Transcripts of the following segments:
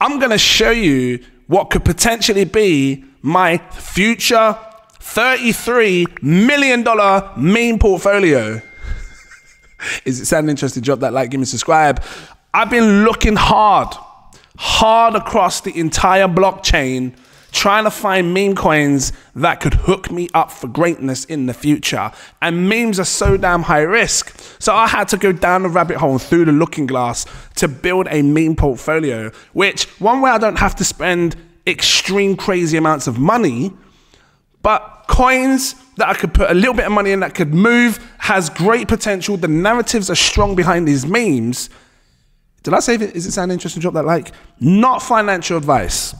I'm going to show you what could potentially be my future $33 million meme portfolio. Is it sounding interesting? Drop that like, give me subscribe. I've been looking hard across the entire blockchain, trying to find meme coins that could hook me up for greatness in the future. And memes are so damn high risk. So I had to go down the rabbit hole and through the looking glass to build a meme portfolio, which one way I don't have to spend extreme crazy amounts of money, but coins that I could put a little bit of money in that could move, has great potential. The narratives are strong behind these memes. Did I say it? Is it sound interesting? Drop that like. Not financial advice.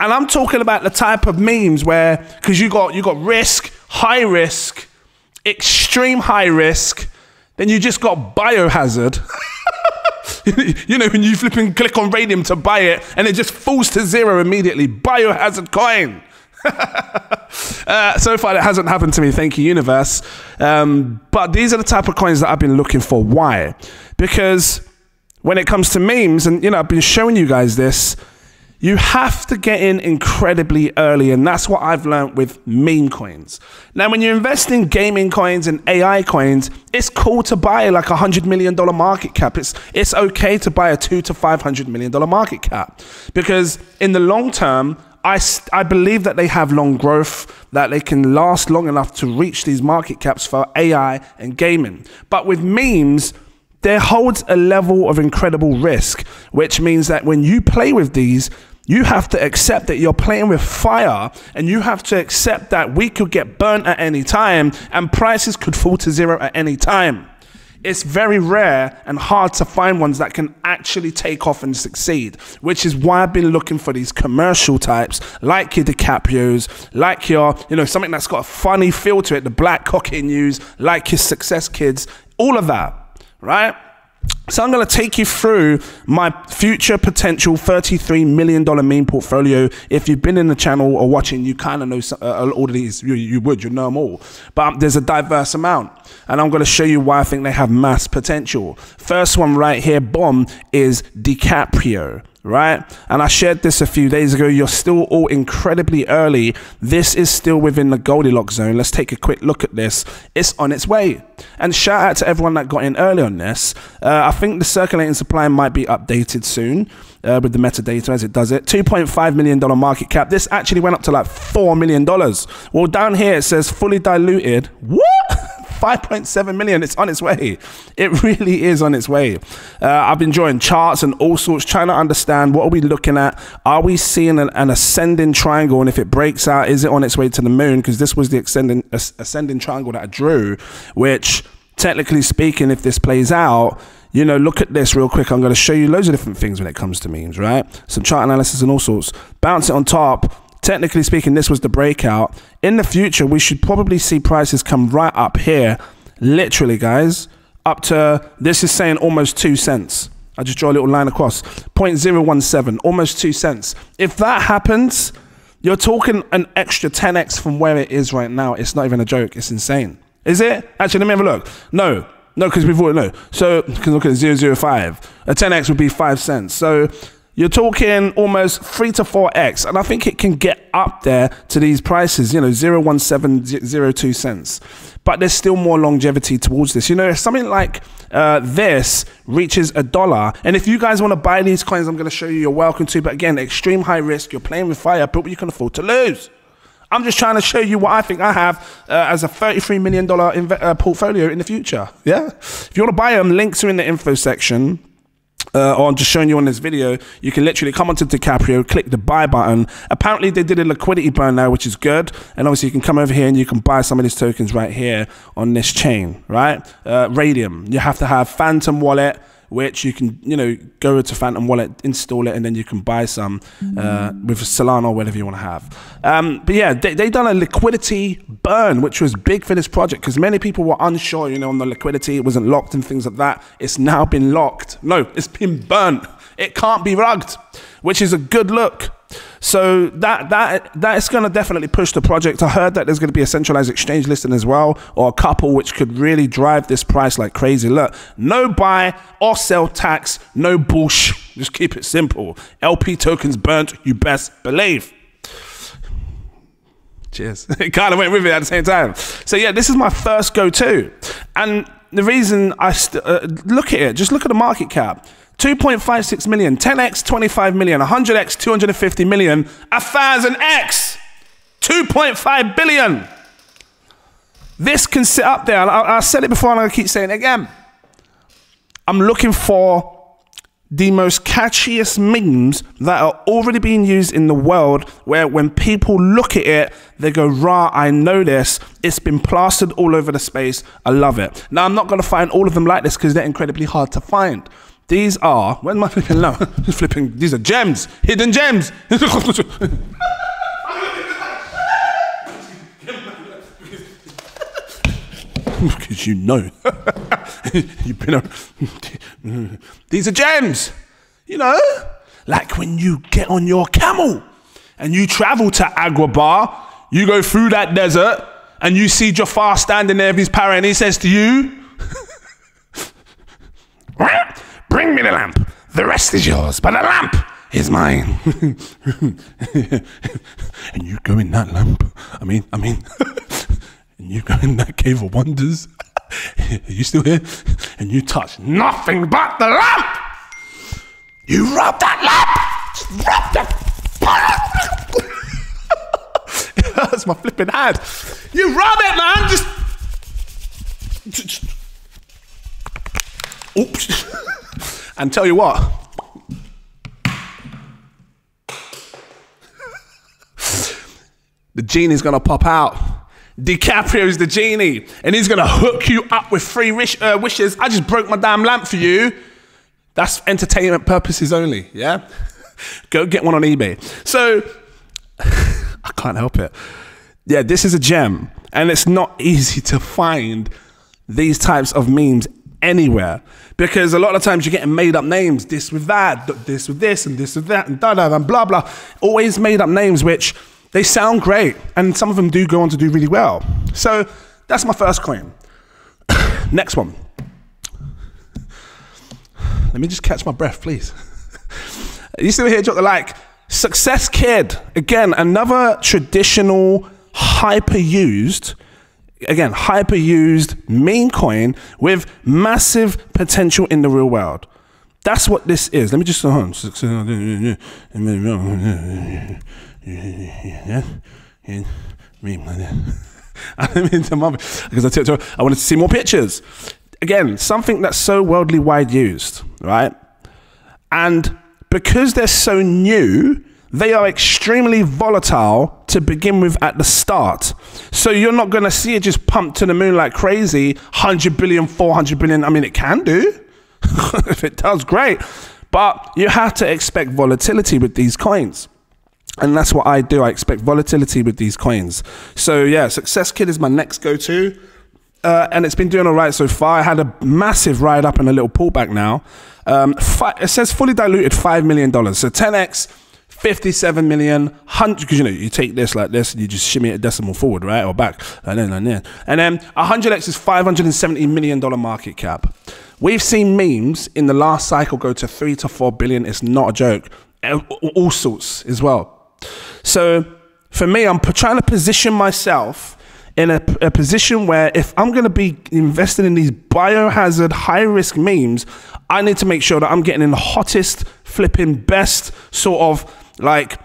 And I'm talking about the type of memes where, because you got risk, high risk, extreme high risk, then you just got biohazard. You know, when you flip and click on Raydium to buy it and it just falls to zero immediately. Biohazard coin. So far, it hasn't happened to me. Thank you, universe. But these are the type of coins that I've been looking for. Why? Because when it comes to memes, and you know, I've been showing you guys this, you have to get in incredibly early, and that's what I've learned with meme coins. Now, when you invest in gaming coins and AI coins, it's cool to buy like a $100 million market cap. It's okay to buy a $200 to $500 million market cap, because in the long term, I believe that they have long growth, that they can last long enough to reach these market caps for AI and gaming. But with memes, there holds a level of incredible risk, which means that when you play with these, you have to accept that you're playing with fire, and you have to accept that we could get burnt at any time and prices could fall to zero at any time. It's very rare and hard to find ones that can actually take off and succeed, which is why I've been looking for these commercial types, like your DiCaprios, like your, you know, something that's got a funny feel to it, the Black Cocq N' Ewes, like your Success Kids, all of that, right? So I'm going to take you through my future potential $33 million meme portfolio. If you've been in the channel or watching, you kind of know all of these. You know them all. But there's a diverse amount. And I'm going to show you why I think they have mass potential. First one right here, bomb, is DiCaprio, right? And I shared this a few days ago. You're still all incredibly early. This is still within the Goldilocks zone. Let's take a quick look at this. It's on its way. And shout out to everyone that got in early on this. I think the circulating supply might be updated soon with the metadata as it does it. $2.5 million market cap. This actually went up to like $4 million. Well, down here it says fully diluted. What? 5.7 million, it's on its way. It really is on its way. I've been drawing charts and all sorts, trying to understand what are we looking at? Are we seeing an ascending triangle? And if it breaks out, is it on its way to the moon? Because this was the ascending triangle that I drew, which technically speaking, if this plays out, you know, look at this real quick. I'm going to show you loads of different things when it comes to memes, right? Some chart analysis and all sorts. Bounce it on top. Technically speaking, this was the breakout. In the future, we should probably see prices come right up here, literally, guys, up to, this is saying almost 2 cents. I just draw a little line across, 0.017, almost 2 cents. If that happens, you're talking an extra 10x from where it is right now. It's not even a joke, it's insane. Is it? Actually, let me have a look. No. No, because we've already, no. So, because look at 0.005. A 10x would be 5 cents. So, you're talking almost 3 to 4x, and I think it can get up there to these prices, you know, 0.1702 cents. But there's still more longevity towards this. You know, if something like this reaches $1, and if you guys want to buy these coins, I'm going to show you, you're welcome to. But again, extreme high risk, you're playing with fire, but you can afford to lose. I'm just trying to show you what I think I have as a $33 million portfolio in the future, yeah? If you want to buy them, links are in the info section. Or I'm just showing you on this video, you can literally come onto DiCaprio, click the buy button. Apparently they did a liquidity burn now, which is good. And obviously you can come over here and you can buy some of these tokens right here on this chain, right? Raydium, you have to have Phantom Wallet, which you can, you know, go to Phantom Wallet, install it, and then you can buy some with Solana or whatever you want to have. But yeah, they done a liquidity burn, which was big for this project because many people were unsure, you know, on the liquidity. It wasn't locked and things like that. It's now been locked. No, it's been burnt. It can't be rugged, which is a good look. So that is going to definitely push the project. I heard that there's going to be a centralized exchange listing as well, or a couple, which could really drive this price like crazy. Look, no buy or sell tax, no bullshit. Just keep it simple. LP tokens burnt, you best believe. Cheers. It kind of went with it at the same time. So yeah, this is my first go-to. And the reason I look at it, just look at the market cap. 2.56 million, 10x, 25 million, 100x, 250 million, 1000x, 2.5 billion. This can sit up there. I said it before and I'll keep saying it again. I'm looking for the most catchiest memes that are already being used in the world, where when people look at it, they go, rah, I know this. It's been plastered all over the space. I love it. Now, I'm not going to find all of them like this because they're incredibly hard to find. These are, when am I flipping low? Flipping, these are gems, hidden gems. Because you know, you've been on. These are gems, you know, like when you get on your camel and you travel to Agrabah, you go through that desert and you see Jafar standing there with his parrot and he says to you, bring me the lamp, the rest is yours, but the lamp is mine. And you go in that lamp, I mean, and you go in that cave of wonders. Are you still here? And you touch nothing but the lamp. You rub that lamp. Rub the. It hurts my flipping hand. You rub it, man. Just. Oops. And tell you what. The genie's gonna pop out. DiCaprio is the genie, and he's gonna hook you up with free wishes. I just broke my damn lamp for you. That's entertainment purposes only, yeah? Go get one on eBay. So, I can't help it. Yeah, this is a gem, and it's not easy to find these types of memes anywhere, because a lot of times you're getting made up names, this with that, this with this, and this with that, and da-da, and blah-blah. Always made up names, which they sound great, and some of them do go on to do really well. So that's my first coin. Next one. Let me just catch my breath, please. Are you still here? Drop the like. Success Kid. Again, another traditional, hyper-used, meme coin with massive potential in the real world. That's what this is. Let me just go home. Yeah, and me, I'm into mummy because I wanted to see more pictures. Again, something that's so worldly wide used, right? And because they're so new, they are extremely volatile to begin with at the start. So you're not going to see it just pumped to the moon like crazy, 100 billion, 400 billion. I mean, it can do. If it does, great. But you have to expect volatility with these coins. And that's what I do. I expect volatility with these coins. So yeah, Success Kid is my next go-to. And it's been doing all right so far. I had a massive ride up and a little pullback now. It says fully diluted $5 million. So 10x, 57 million, 100, because you know, you take this like this and you just shimmy a decimal forward, right? Or back. And then 100x is $570 million market cap. We've seen memes in the last cycle go to 3 to 4 billion. It's not a joke. All sorts as well. So for me, I'm trying to position myself in a position where if I'm going to be invested in these biohazard high-risk memes, I need to make sure that I'm getting in the hottest, flipping best sort of like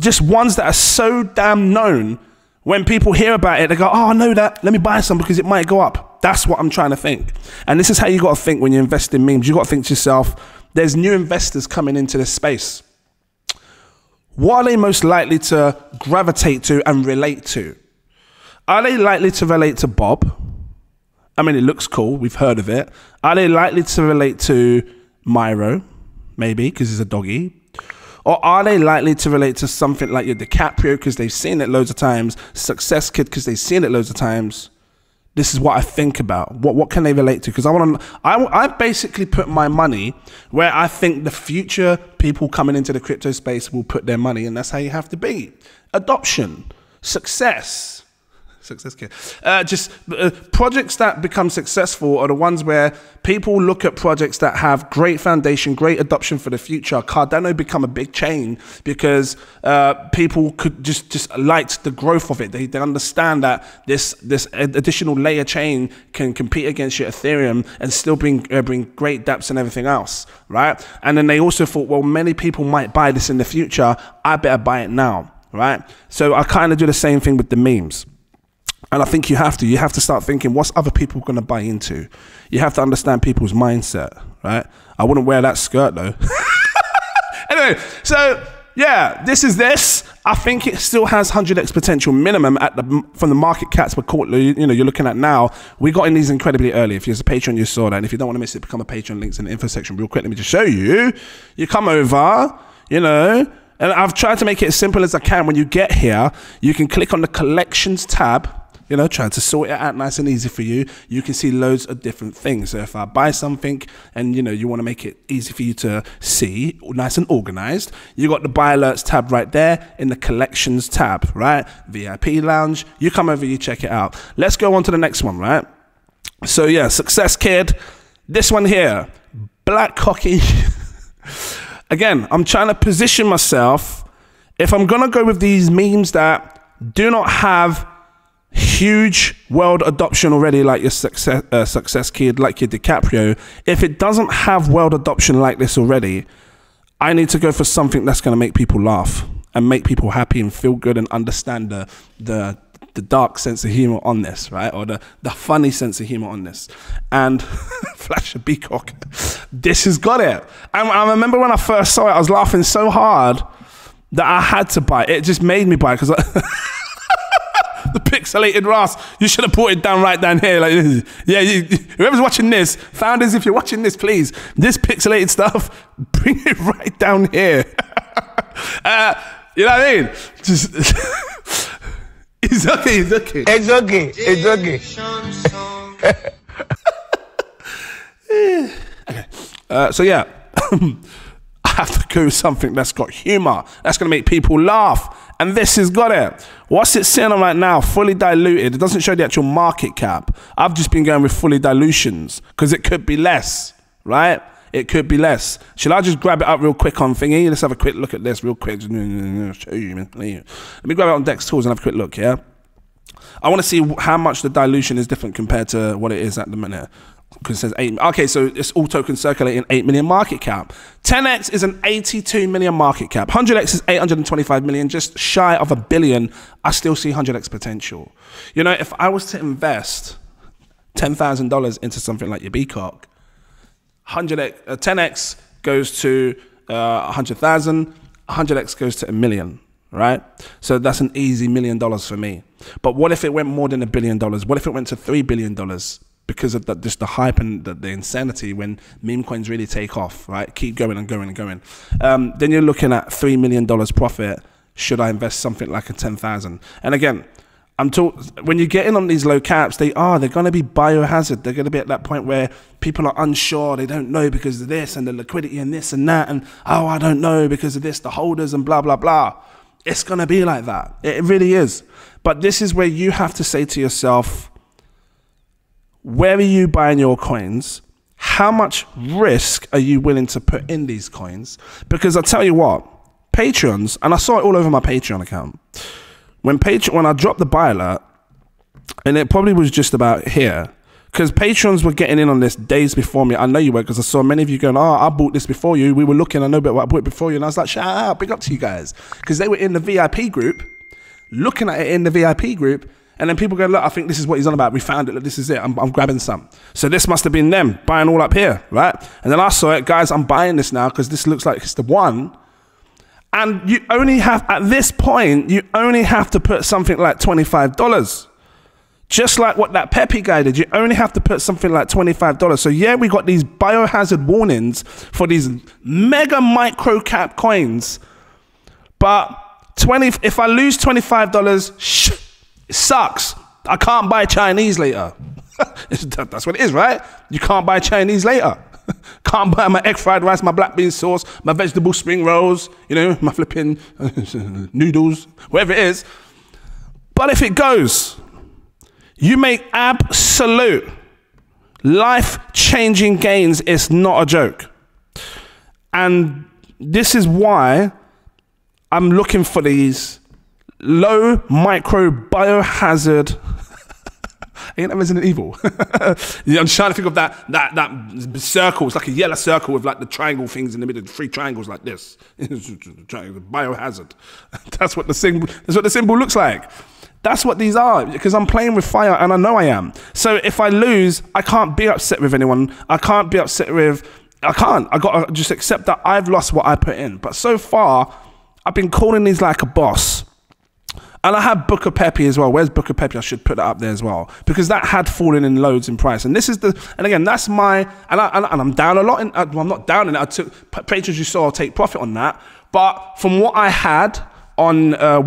just ones that are so damn known. When people hear about it, they go, oh, I know that. Let me buy some because it might go up. That's what I'm trying to think. And this is how you got to think when you invest in memes. You got to think to yourself, there's new investors coming into this space. What are they most likely to gravitate to and relate to? Are they likely to relate to Bob? I mean, it looks cool. We've heard of it. Are they likely to relate to Myro? Maybe, because he's a doggy. Or are they likely to relate to something like your DiCaprio because they've seen it loads of times, Success Kid because they've seen it loads of times, This is what I think about. What can they relate to? Because I want to. I basically put my money where I think the future people coming into the crypto space will put their money, and that's how you have to be. Adoption, success, Success Kid. Projects that become successful are the ones where people look at projects that have great foundation, great adoption for the future. Cardano become a big chain because people could just liked the growth of it. They understand that this additional layer chain can compete against your Ethereum and still bring great dApps and everything else, right? And then they also thought, well, many people might buy this in the future. I better buy it now, right? So I kind of do the same thing with the memes. And I think you have to start thinking, what's other people going to buy into? You have to understand people's mindset, right? I wouldn't wear that skirt though. Anyway, so yeah, this. I think it still has 100x potential minimum from the market caps we're caught, you're looking at now. We got in these incredibly early. If you're a Patreon, you saw that. And if you don't want to miss it, become a Patreon. Links in the info section real quick. Let me just show you. You come over, and I've tried to make it as simple as I can. When you get here, you can click on the collections tab. Trying to sort it out nice and easy for you. You can see loads of different things. So if I buy something and, you want to make it easy for you to see, nice and organized, you got the buy alerts tab right there in the collections tab, right? VIP lounge, you come over, you check it out. Let's go on to the next one, right? So yeah, Success Kid. This one here, Black Cocq N' Ewes. Again, I'm trying to position myself. If I'm going to go with these memes that do not have huge world adoption already, like your Success Kid, like your DiCaprio, if it doesn't have world adoption like this already, I need to go for something that's going to make people laugh and make people happy and feel good and understand the dark sense of humor on this, right? Or the funny sense of humor on this. And Flash of Peacock, this has got it. And I remember when I first saw it, I was laughing so hard that I had to buy it. It just made me buy it because the pixelated ras, you should have brought it down right down here. Like, yeah, whoever's watching this, founders, if you're watching this, please, this pixelated stuff, bring it right down here. You know what I mean? Just, it's okay, it's okay. It's okay, it's okay. Okay. So yeah, I have to go with something that's got humor, that's going to make people laugh. And this has got it. What's it sitting on right now? Fully diluted. It doesn't show the actual market cap. I've just been going with fully dilutions because it could be less, right? It could be less. Shall I just grab it up real quick on thingy? Let's have a quick look at this real quick. Let me grab it on Dex Tools and have a quick look, yeah? I want to see how much the dilution is different compared to what it is at the minute. Because it says 8. Okay, so it's all token circulating, 8 million market cap. 10x is an 82 million market cap. 100x is 825 million, just shy of a billion. I still see 100x potential. If I was to invest $10,000 into something like your Peacock, 10x goes to 100,000, 100x goes to a million, right? So that's an easy $1 million for me. But what if it went more than $1 billion? What if it went to $3 billion? Because of just the hype and the insanity when meme coins really take off, right? Keep going and going and going. Then you're looking at $3 million profit. Should I invest something like a 10,000? And again, when you get in on these low caps, they're going to be biohazard. They're going to be at that point where people are unsure. They don't know because of this and the liquidity and this and that. And, oh, I don't know because of this, the holders and blah, blah, blah. It's going to be like that. It really is. But this is where you have to say to yourself, where are you buying your coins? How much risk are you willing to put in these coins? Because I tell you what, Patreons, and I saw it all over my Patreon account. When I dropped the buy alert, and it probably was just about here, because Patreons were getting in on this days before me. I know you were, because I saw many of you going, oh, I bought this before you. We were looking, I know, but I bought it before you. And I was like, shout out, big up to you guys. Because they were in the VIP group, looking at it in the VIP group, and then people go, look, I think this is what he's on about. We found it. Look, this is it. I'm grabbing some. So this must have been them buying all up here, right? And then I saw it. Guys, I'm buying this now because this looks like it's the one. And you only have, at this point, you only have to put something like $25. Just like what that Pepe guy did. You only have to put something like $25. So yeah, we got these biohazard warnings for these mega micro cap coins. But if I lose $25, shh. It sucks, I can't buy Chinese later. That's what it is, right? You can't buy Chinese later. Can't buy my egg fried rice, my black bean sauce, my vegetable spring rolls, you know, my flipping noodles, whatever it is. But if it goes, you make absolute life-changing gains. It's not a joke. And this is why I'm looking for these low micro biohazard. Ain't that Resident Evil? Yeah, I'm trying to think of that circle. It's like a yellow circle with like the triangle things in the middle, three triangles like this. Biohazard. That's what the symbol. That's what the symbol looks like. That's what these are, because I'm playing with fire and I know I am. So if I lose, I can't be upset with anyone. I can't be upset with, I can't. I got to just accept that I've lost what I put in. But so far, I've been calling these like a boss. And I have Book of Pepe as well. Where's Book of Pepe? I should put that up there as well, because that had fallen in loads in price. And this is the, and again, that's my, and I'm down a lot. In, I'm not down in it. I took, Patreon, you saw, I'll take profit on that. But from what I had on, I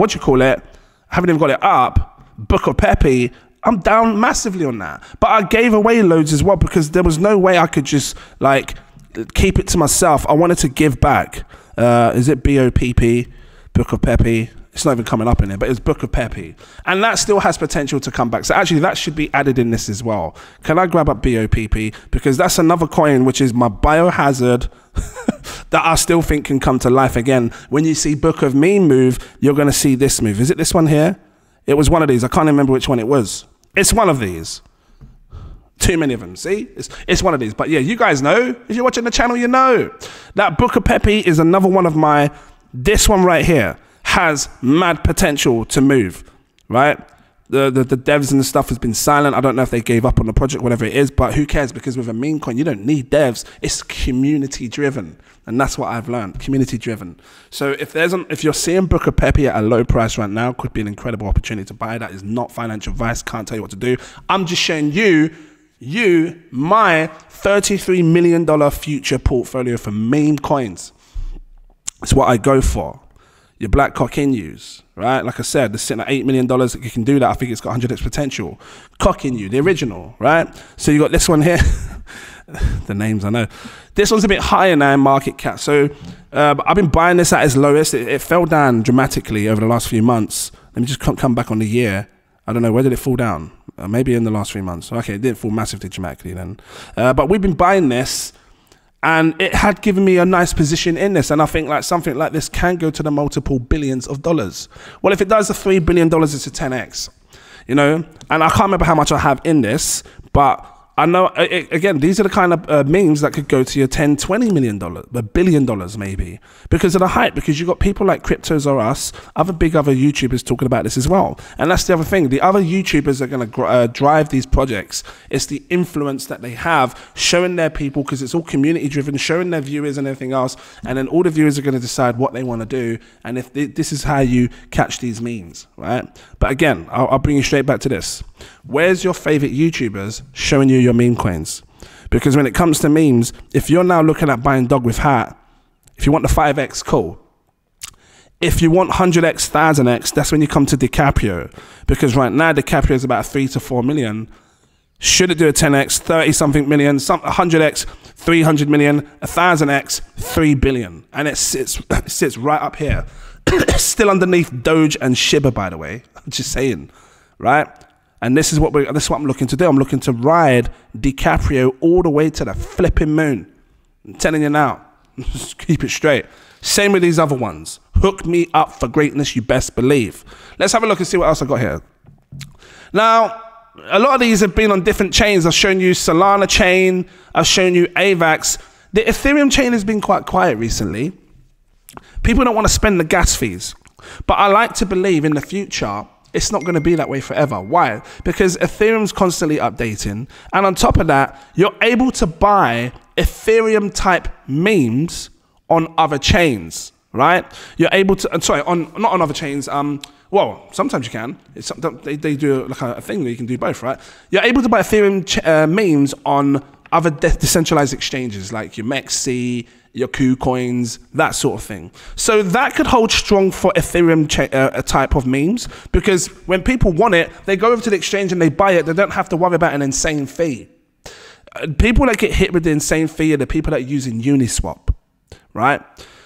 haven't even got it up, Book of Pepe, I'm down massively on that. But I gave away loads as well, because there was no way I could just like keep it to myself. I wanted to give back. Is it B-O-P-P, Book of Pepe? It's not even coming up in there, but it's Book of Pepe. And that still has potential to come back. So actually that should be added in this as well. Can I grab up BOPP? Because that's another coin, which is my biohazard that I still think can come to life again. When you see Book of Me move, you're going to see this move. Is it this one here? It was one of these. I can't remember which one it was. It's one of these. Too many of them, see? It's one of these. But yeah, you guys know. If you're watching the channel, you know. That Book of Pepe is another one of my, this one right here has mad potential to move, right? The devs and the stuff has been silent. I don't know if they gave up on the project, whatever it is, but who cares? Because with a meme coin, you don't need devs. It's community driven. And that's what I've learned, community driven. So if you're seeing Book of Pepe at a low price right now, could be an incredible opportunity to buy. That is not financial advice. Can't tell you what to do. I'm just showing you my $33 million future portfolio for meme coins. It's what I go for. Your Black Cocq N' Ewes, right? Like I said, they're sitting at $8 million. You can do that. I think it's got 100x potential. Cocq N' Ewe, the original, right? So you got this one here. The names I know. This one's a bit higher now in market cap. So I've been buying this at its lowest. It fell down dramatically over the last few months. Let me just come back on the year. I don't know, where did it fall down? Maybe in the last 3 months. Okay, it didn't fall massively dramatically then. But we've been buying this. And it had given me a nice position in this. And I think like something like this can go to the multiple billions of dollars. Well, if it does the $3 billion, it's a 10x, you know? And I can't remember how much I have in this, but I know, again, these are the kind of memes that could go to your 10, $20 million, $1 billion maybe, because of the hype, because you've got people like Cryptos or Us, other YouTubers talking about this as well. And that's the other thing. The other YouTubers are going to drive these projects. It's the influence that they have, showing their people, because it's all community driven, showing their viewers and everything else. And then all the viewers are going to decide what they want to do. And if this is how you catch these memes, right? But again, I'll bring you straight back to this. Where's your favorite YouTubers showing you your meme coins? Because when it comes to memes, if you're now looking at buying Dog with Hat, if you want the 5x, cool. If you want 100x, 1000x, that's when you come to DiCaprio. Because right now, DiCaprio is about 3 to 4 million. Should it do a 10x, 30 something million, 100x, 300 million, 1000x, 3 billion. And it sits right up here. Still underneath Doge and Shiba, by the way. I'm just saying, right? And this is what I'm looking to do. I'm looking to ride DiCaprio all the way to the flipping moon. I'm telling you now, just keep it straight. Same with these other ones. Hook me up for greatness, you best believe. Let's have a look and see what else I got here. Now, a lot of these have been on different chains. I've shown you Solana chain. I've shown you AVAX. The Ethereum chain has been quite quiet recently. People don't want to spend the gas fees. But I like to believe in the future, it's not going to be that way forever. Why? Because Ethereum's constantly updating. And on top of that, you're able to buy Ethereum type memes on other chains, right? You're able to, not on other chains. Well, sometimes you can. They do like a thing that you can do both, right? You're able to buy Ethereum memes on other decentralized exchanges like your Mexc, your KuCoins, that sort of thing. So that could hold strong for Ethereum type of memes, because when people want it, they go over to the exchange and they buy it. They don't have to worry about an insane fee. People that get hit with the insane fee are the people that are using Uniswap, right?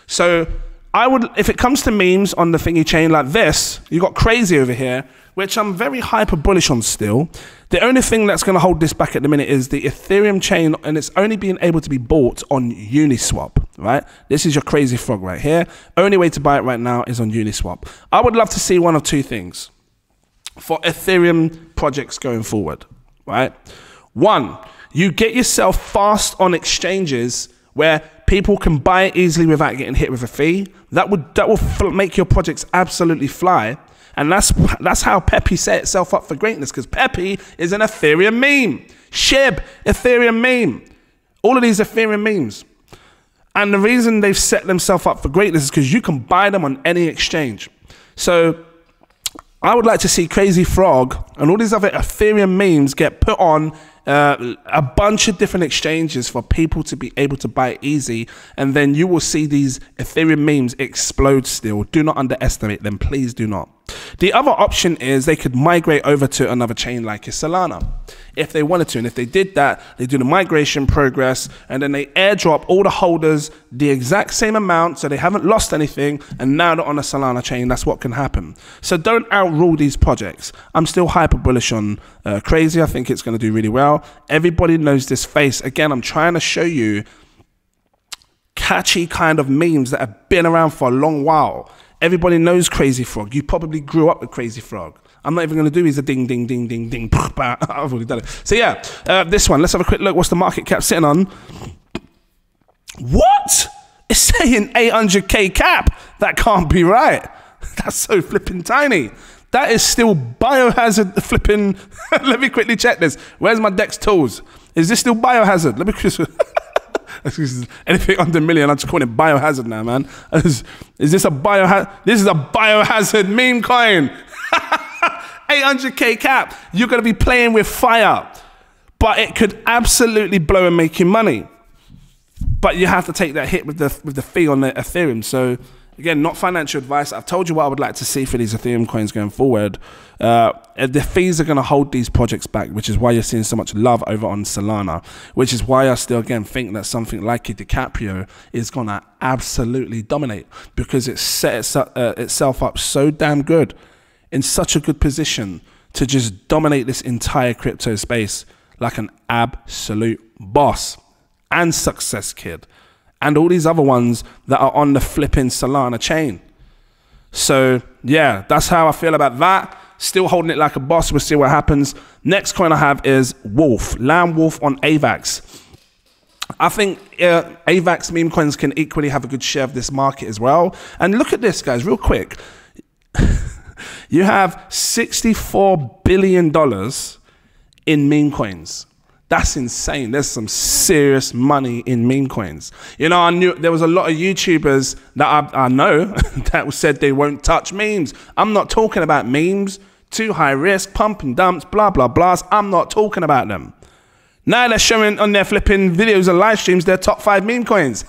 So I would, if it comes to memes on the thingy chain like this, you got Crazy over here, which I'm very hyper bullish on still. The only thing that's going to hold this back at the minute is the Ethereum chain, and it's only being able to be bought on Uniswap, right? This is your Crazy Frog right here. Only way to buy it right now is on Uniswap. I would love to see one of two things for Ethereum projects going forward, right? One, you get yourself fast on exchanges where people can buy it easily without getting hit with a fee. That will make your projects absolutely fly. And that's how Pepe set itself up for greatness, because Pepe is an Ethereum meme. Shib, Ethereum meme. All of these Ethereum memes. And the reason they've set themselves up for greatness is because you can buy them on any exchange. So I would like to see Crazy Frog and all these other Ethereum memes get put on a bunch of different exchanges for people to be able to buy it easy, and then you will see these Ethereum memes explode still. Do not underestimate them, please do not. The other option is they could migrate over to another chain like a Solana if they wanted to, and if they did that, they do the migration progress and then they airdrop all the holders the exact same amount so they haven't lost anything, and now they're on a Solana chain. That's what can happen. So don't outrule these projects. I'm still hyper bullish on Crazy. I think it's going to do really well. Everybody knows this face. Again, I'm trying to show you catchy kind of memes that have been around for a long while. Everybody knows Crazy Frog. You probably grew up with Crazy Frog. I'm not even going to do his ding, ding, ding, ding, ding. I've already done it. So yeah, this one. Let's have a quick look. What's the market cap sitting on? What? It's saying 800K cap. That can't be right. That's so flipping tiny. That is still biohazard flipping. Let me quickly check this. Where's my Dex tools? Is this still biohazard? Let me just anything under a million, I just call it biohazard now, man. Is this a biohazard? This is a biohazard meme coin. 800K cap. You're gonna be playing with fire, but it could absolutely blow and make you money. But you have to take that hit with the fee on the Ethereum. So. Again, not financial advice. I've told you what I would like to see for these Ethereum coins going forward. The fees are going to hold these projects back, which is why you're seeing so much love over on Solana, which is why I still, again, think that something like a DiCaprio is going to absolutely dominate, because it set itself up so damn good, in such a good position to just dominate this entire crypto space like an absolute boss. And Success Kid. And all these other ones that are on the flipping Solana chain. So yeah, that's how I feel about that. Still holding it like a boss. We'll see what happens. Next coin I have is Landwolf on AVAX. I think AVAX meme coins can equally have a good share of this market as well. And look at this, guys, real quick. You have $64 billion in meme coins. That's insane. There's some serious money in meme coins. You know, I knew there was a lot of YouTubers that I know that said they won't touch memes. I'm not talking about memes. Too high risk, pump and dumps, blah, blah, blahs. I'm not talking about them. Now they're showing on their flipping videos and live streams their top 5 meme coins.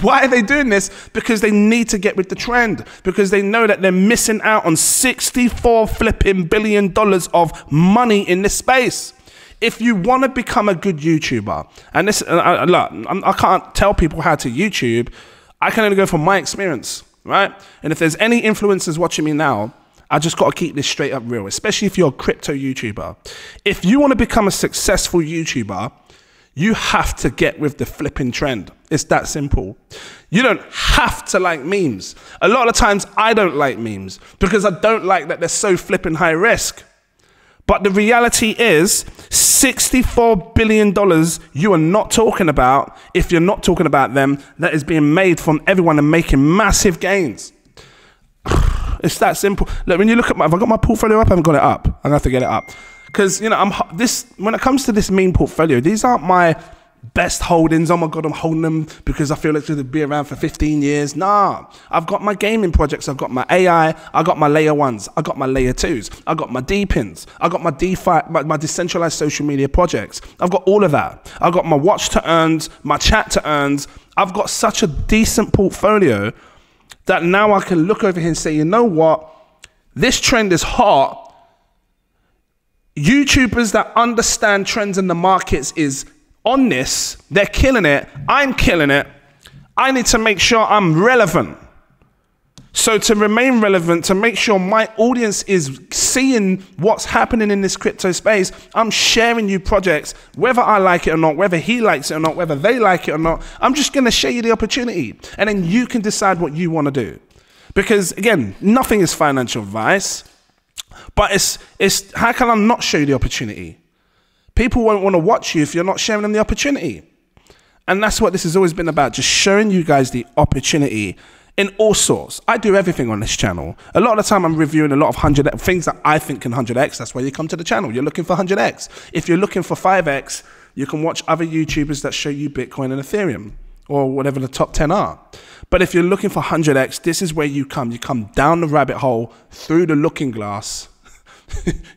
Why are they doing this? Because they need to get with the trend, because they know that they're missing out on $64 flipping billion of money in this space. If you want to become a good YouTuber, and this, look, I can't tell people how to YouTube. I can only go from my experience, right? And if there's any influencers watching me now, I just got to keep this straight up real, especially if you're a crypto YouTuber. If you want to become a successful YouTuber, you have to get with the flipping trend. It's that simple. You don't have to like memes. A lot of times I don't like memes because I don't like that they're so flipping high risk. But the reality is $64 billion you are not talking about if you're not talking about them that is being made from everyone and making massive gains. It's that simple. Look, when you look at my, have I got my portfolio up? I haven't got it up. I'm going to have to get it up. Because, you know, when it comes to this meme portfolio, these aren't my best holdings. Oh my God, I'm holding them because I feel like it'll be around for 15 years. Nah, I've got my gaming projects. I've got my AI. I got my layer ones. I got my layer twos. I got my D-pins. I got my DeFi, my decentralized social media projects. I've got all of that. I've got my watch to earns, my chat to earns. I've got such a decent portfolio that now I can look over here and say, you know what? This trend is hot. YouTubers that understand trends in the markets is on this. They're killing it. I'm killing it. I need to make sure I'm relevant. So to remain relevant, to make sure my audience is seeing what's happening in this crypto space, I'm sharing you projects, whether I like it or not, whether he likes it or not, whether they like it or not. I'm just going to share you the opportunity. And then you can decide what you want to do. Because again, nothing is financial advice. But it's how can I not show you the opportunity? People won't want to watch you if you're not sharing them the opportunity. And that's what this has always been about, just showing you guys the opportunity in all sorts. I do everything on this channel. A lot of the time I'm reviewing a lot of 100x, things that I think can 100x. That's why you come to the channel. You're looking for 100x. If you're looking for 5x, you can watch other YouTubers that show you Bitcoin and Ethereum, or whatever the top 10 are. But if you're looking for 100x, this is where you come. You come down the rabbit hole, through the looking glass.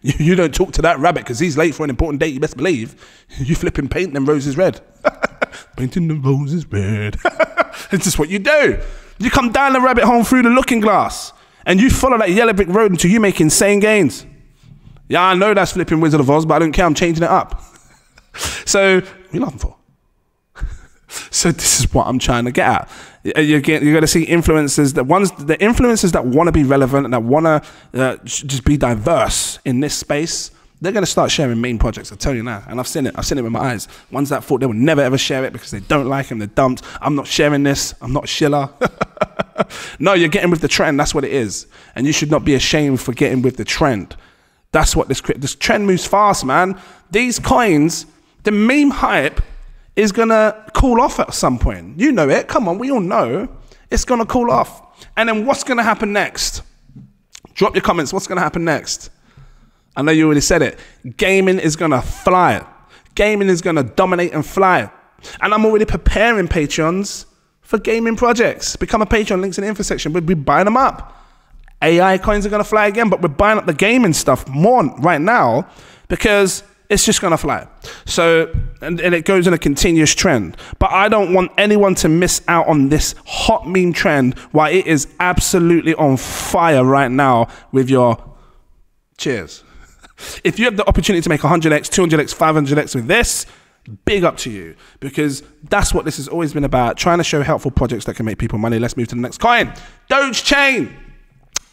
You don't talk to that rabbit because he's late for an important date, you best believe. You flipping paint them roses red. Painting them roses red. It's just what you do. You come down the rabbit hole through the looking glass and you follow that yellow brick road until you make insane gains. Yeah, I know that's flipping Wizard of Oz, but I don't care, I'm changing it up. So, what are you laughing for? So this is what I'm trying to get at. You're going to see influencers, the influencers that want to be relevant and that want to just be diverse in this space, they're going to start sharing main projects, I'll tell you now. And I've seen it. I've seen it with my eyes. Ones that thought they would never ever share it because they don't like them, they're dumped. I'm not sharing this. I'm not Schiller. No, you're getting with the trend. That's what it is. And you should not be ashamed for getting with the trend. That's what this trend moves fast, man. These coins, the meme hype, is going to cool off at some point. You know it. Come on, we all know. It's going to cool off. And then what's going to happen next? Drop your comments. What's going to happen next? I know you already said it. Gaming is going to fly. Gaming is going to dominate and fly. And I'm already preparing Patreons for gaming projects. Become a Patreon. Links in the info section. We'll be buying them up. AI coins are going to fly again, but we're buying up the gaming stuff more right now because it's just going to fly. So, and it goes in a continuous trend. But I don't want anyone to miss out on this hot meme trend while it is absolutely on fire right now with your cheers. If you have the opportunity to make 100x, 200x, 500x with this, big up to you. Because that's what this has always been about, trying to show helpful projects that can make people money. Let's move to the next coin. Doge Chain.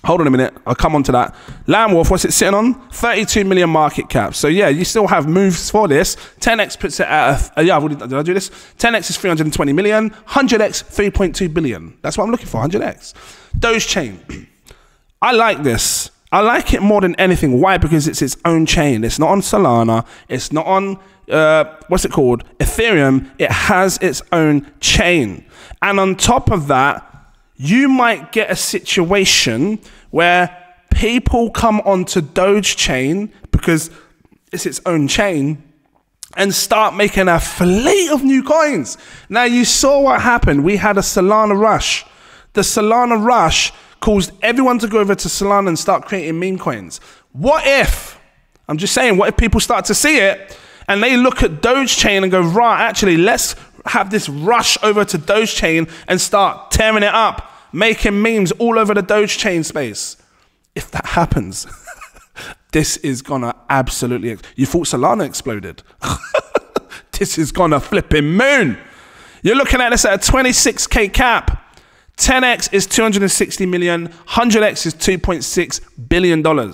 Hold on a minute, I'll come on to that. Landwolf, what's it sitting on? 32 million market cap. So yeah, you still have moves for this. 10x puts it at, did I do this? 10x is 320 million, 100x, 3.2 billion. That's what I'm looking for, 100x. Doge Chain, I like this. I like it more than anything. Why? Because it's its own chain. It's not on Solana, it's not on, what's it called? Ethereum, it has its own chain. And on top of that, you might get a situation where people come onto Doge Chain because it's its own chain and start making a fleet of new coins. Now, you saw what happened. We had a Solana rush. The Solana rush caused everyone to go over to Solana and start creating meme coins. What if, I'm just saying, what if people start to see it and they look at Doge Chain and go, right, actually, let's have this rush over to Doge Chain and start tearing it up, making memes all over the Doge Chain space. If that happens, this is gonna absolutely, you thought Solana exploded. This is gonna flipping moon. You're looking at this at a 26K cap. 10x is 260 million, 100x is $2.6 billion. And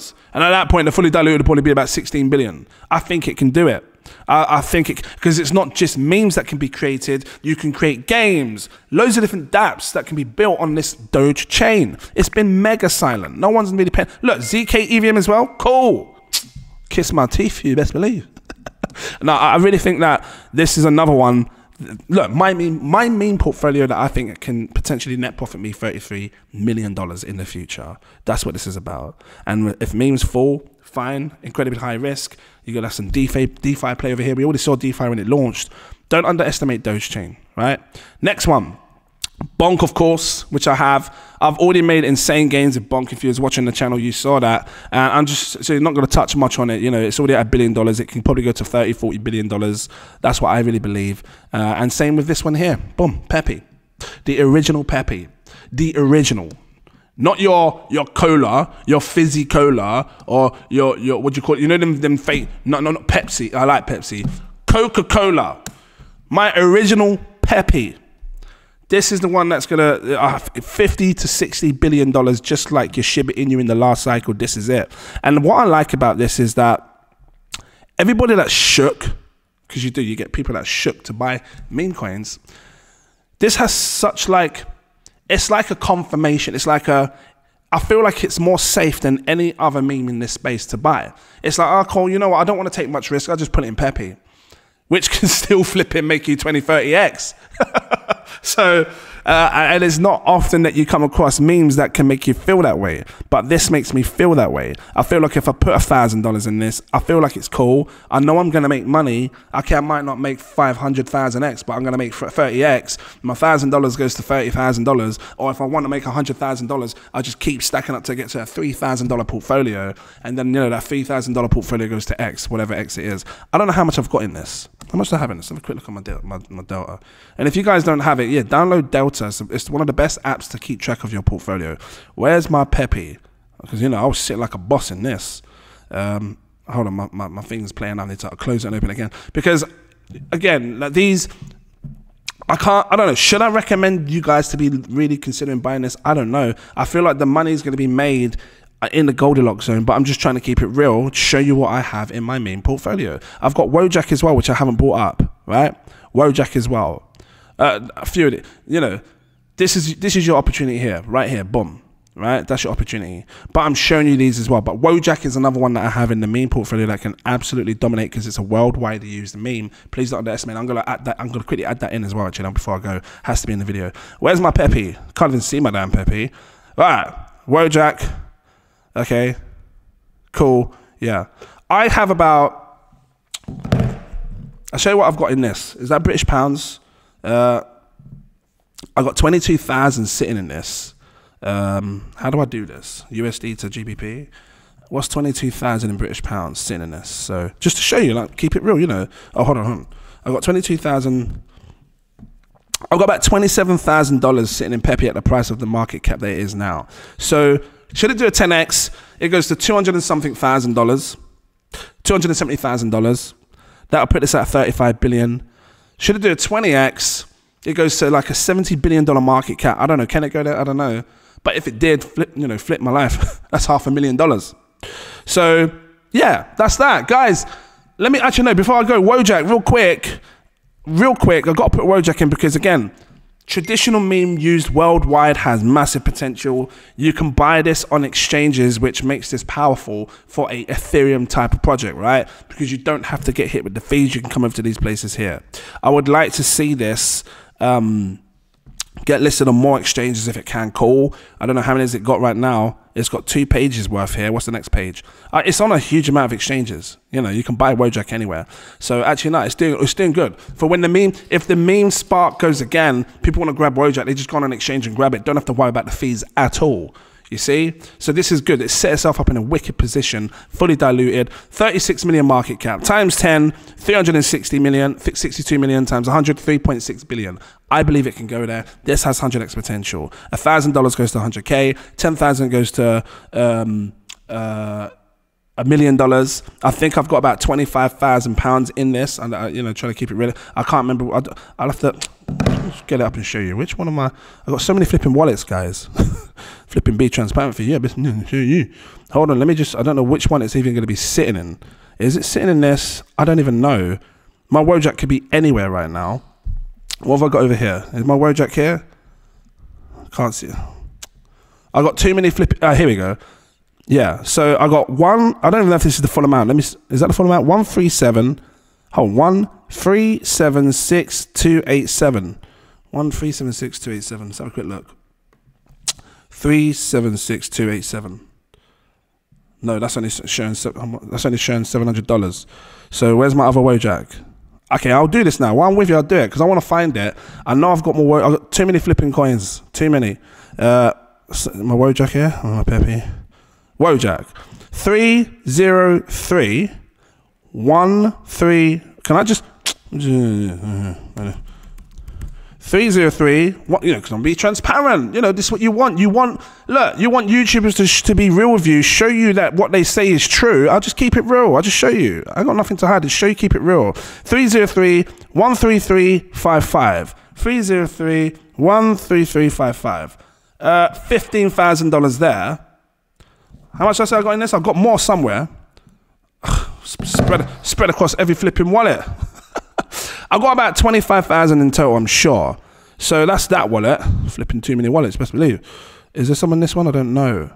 at that point, the fully diluted would probably be about 16 billion. I think it can do it. I think it, because it's not just memes that can be created. You can create games, loads of different dApps that can be built on this Doge Chain. It's been mega silent. No one's really paying. Look, ZK EVM as well. Cool. Kiss my teeth, you best believe. No, I really think that this is another one. Look, my meme portfolio that I think can potentially net profit me $33 million in the future. That's what this is about. And if memes fall, fine, incredibly high risk. You're going to have some DeFi play over here. We already saw DeFi when it launched. Don't underestimate Doge Chain, right? Next one, Bonk, of course, which I have. I've already made insane gains with Bonk. If you was watching the channel, you saw that. And I'm just, so you're not going to touch much on it. You know, it's already at $1 billion. It can probably go to 30, 40 billion dollars. That's what I really believe. And same with this one here. Boom, Pepe. The original Pepe. The original. Not your cola, your fizzy cola, or your what do you call it? You know them fake, not Pepsi. I like Pepsi. Coca-Cola. My original Pepe. This is the one that's gonna 50 to 60 billion dollars, just like your Shiba Inu in the last cycle. This is it. And what I like about this is that everybody that shook, because you get people that shook to buy meme coins. This has such like, it's like a confirmation. It's like a, I feel like it's more safe than any other meme in this space to buy. It's like, oh, cool, you know what? I don't want to take much risk. I'll just put it in Pepe, which can still flip and make you 20, 30x. So, and it's not often that you come across memes that can make you feel that way, but this makes me feel that way. I feel like if I put $1,000 in this, I feel like it's cool. I know I'm going to make money. Okay, I might not make 500,000x, but I'm going to make 30x. My $1,000 goes to $30,000, or if I want to make $100,000, I just keep stacking up to get to a $3,000 portfolio, and then, you know, that $3,000 portfolio goes to X, whatever X it is. I don't know how much I've got in this. How much do I have in this? Have a quick look on my Delta. And if you guys don't have it, yeah, download Delta. It's one of the best apps to keep track of your portfolio. Where's my Pepe? Because, you know, I'll sit like a boss in this. Hold on, my thing's playing. I need to close it and open it again. Because, again, like these, I don't know. Should I recommend you guys to be really considering buying this? I don't know. I feel like the money's going to be made in the Goldilocks zone, but I'm just trying to keep it real to show you what I have in my main portfolio. I've got Wojak as well, which I haven't brought up, right? Wojak as well. A few of it, you know, this is your opportunity here, right here, boom, right? That's your opportunity. But I'm showing you these as well. But Wojak is another one that I have in the meme portfolio that can absolutely dominate because it's a worldwide used meme. Please don't underestimate. I'm gonna add that. I'm gonna quickly add that in as well, actually, before I go. Has to be in the video. Where's my Pepe? Can't even see my damn Pepe. All right, Wojak. Okay, cool, yeah. I have about, I'll show you what I've got in this. Is that British pounds? I got 22,000 sitting in this. How do I do this? USD to GBP. What's 22,000 in British pounds sitting in this? So just to show you, like, keep it real, you know. Oh, hold on. I've got 22,000. I've got about $27,000 sitting in Pepe at the price of the market cap that it is now. So, should it do a 10x? It goes to $200 and something thousand, $270,000. That'll put this at 35 billion. Should it do a 20x? It goes to like a $70 billion market cap. I don't know. Can it go there? I don't know. But if it did, flip my life. That's $500,000. So yeah, that's that, guys. Let me actually know before I go. Wojak, real quick. I got to put Wojak in because again, traditional meme used worldwide has massive potential. You can buy this on exchanges, which makes this powerful for a Ethereum type of project, right? Because you don't have to get hit with the fees. You can come over to these places here. I would like to see this get listed on more exchanges if it can. Cool. I don't know how many it's got right now. It's got 2 pages worth here. What's the next page? It's on a huge amount of exchanges. You know, you can buy Wojak anywhere. So actually, no, it's doing good. For when the meme, if the meme spark goes again, people want to grab Wojak. They just go on an exchange and grab it. Don't have to worry about the fees at all. You see? So this is good. It set itself up in a wicked position, fully diluted, 36 million market cap, times 10, 360 million, 62 million times 100, 3.6 billion. I believe it can go there. This has 100x potential. $1,000 goes to 100K, 10,000 goes to $1 million. I think I've got about £25,000 in this, and you know, trying to keep it real. I can't remember. I'll have to get it up and show you. Which one am I? I've got so many flipping wallets, guys. Flipping be transparent for you. Hold on, let me just, I don't know which one it's even going to be sitting in. Is it sitting in this? I don't even know. My Wojak could be anywhere right now. What have I got over here? Is my Wojak here? I can't see it. I got too many flipping, here we go. Yeah, so I got one, I don't even know if this is the full amount. Let me, is that the full amount? 137, hold on, 1376287. 1376287, let's have a quick look. 376,287. No, that's only showing $700. So where's my other Wojak? Okay, I'll do this now. While I'm with you, I'll do it because I want to find it. I know I've got more work. I've got too many flipping coins. Too many. My Wojak here. Oh, my Pepe. Wojak. 303 13. Can I just 303? What, you know, because I'm be transparent. You know, this is what you want. You want, look, you want YouTubers to be real with you, show you that what they say is true. I'll just keep it real. I'll just show you. I got nothing to hide. Just show you, keep it real. 303 133 55. 303 133 55. $15,000 there. How much I say I got in this? I've got more somewhere. Spread across every flipping wallet. I've got about 25,000 in total, I'm sure. So that's that wallet. Flipping too many wallets, best believe. Is there someone in this one? I don't know.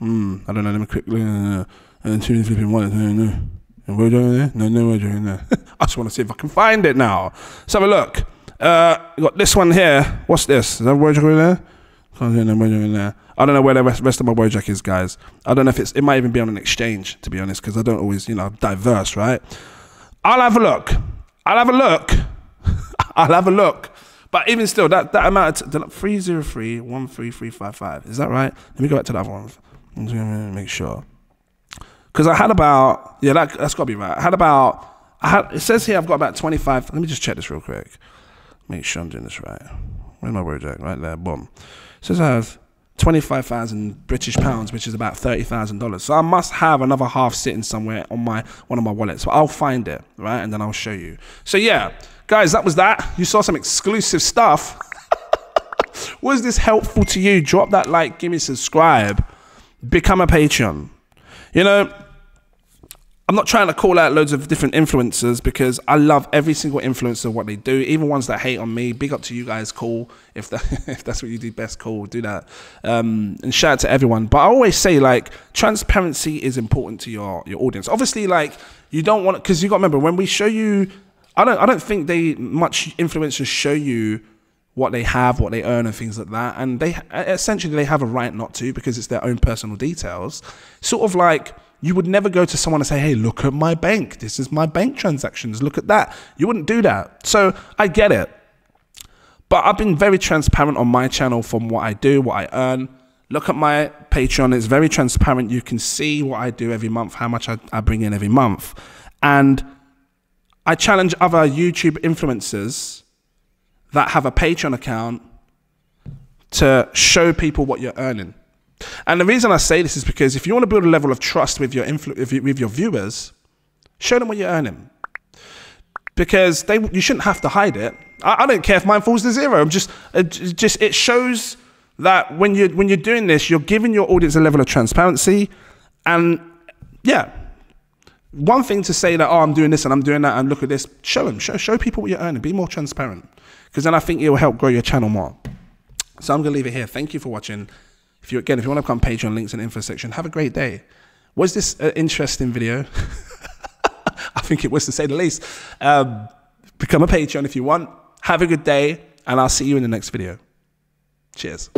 I don't know. Let me quickly. Too many flipping wallets. No. We're doing there? No, we're doing there. I just want to see if I can find it now. Let's have a look. Got this one here. What's this? Is that Wojak in there? I don't know where the rest of my Wojak is, guys. I don't know if it's, it might even be on an exchange, to be honest, because I don't always, you know, diverse, right? I'll have a look. But even still, that amount of 303 133 55. Is that right? Let me go back to that one. I'm just gonna make sure. Because I had about, yeah, that's gotta be right. It says here I've got about 25. Let me just check this real quick. Make sure I'm doing this right. Where's my Wojak? Right there, boom. It says I have 25,000 British pounds, which is about $30,000. So I must have another half sitting somewhere on my one of my wallets. So I'll find it, right? And then I'll show you. So yeah, guys, that was that. You saw some exclusive stuff. Was this helpful to you? Drop that like, give me subscribe, become a Patreon. You know, I'm not trying to call out loads of different influencers because I love every single influencer, what they do, even ones that hate on me. Big up to you guys, cool. If that's what you do best, cool, do that. And shout out to everyone. But I always say, like, transparency is important to your audience. Obviously, like, you don't want, because you got to remember, when we show you, I don't think much influencers show you what they have, what they earn and things like that. And they, essentially, they have a right not to because it's their own personal details. Sort of like, you would never go to someone and say, hey, look at my bank. This is my bank transactions. Look at that. You wouldn't do that. So I get it. But I've been very transparent on my channel from what I do, what I earn. Look at my Patreon. It's very transparent. You can see what I do every month, how much I bring in every month. And I challenge other YouTube influencers that have a Patreon account to show people what you're earning. And the reason I say this is because if you want to build a level of trust with your viewers, show them what you're earning. Because you shouldn't have to hide it. I don't care if mine falls to zero. I'm just it shows that when you're doing this, you're giving your audience a level of transparency. And yeah, one thing to say that, oh, I'm doing this and I'm doing that and look at this. Show them, show people what you're earning. Be more transparent. Because then I think it will help grow your channel more. So I'm gonna leave it here. Thank you for watching. If you want to become Patreon, links in the info section. Have a great day. Was this an interesting video? I think it was, to say the least. Become a Patreon if you want. Have a good day, and I'll see you in the next video. Cheers.